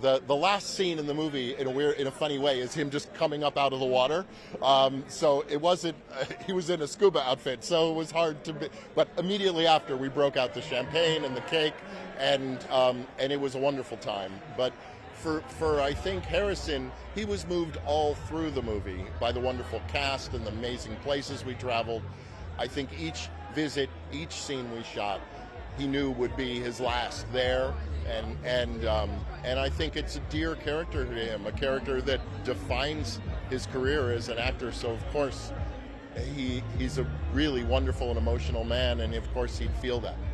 the last scene in the movie, in a weird, in a funny way, is him just coming up out of the water. So it wasn't, he was in a scuba outfit, so it was hard to be, but immediately after we broke out the champagne and the cake, and it was a wonderful time. But for I think Harrison, he was moved all through the movie by the wonderful cast and the amazing places we traveled. I think each visit, each scene we shot, he knew would be his last there, and I think it's a dear character to him, a character that defines his career as an actor. So of course, he's a really wonderful and emotional man, and of course he'd feel that.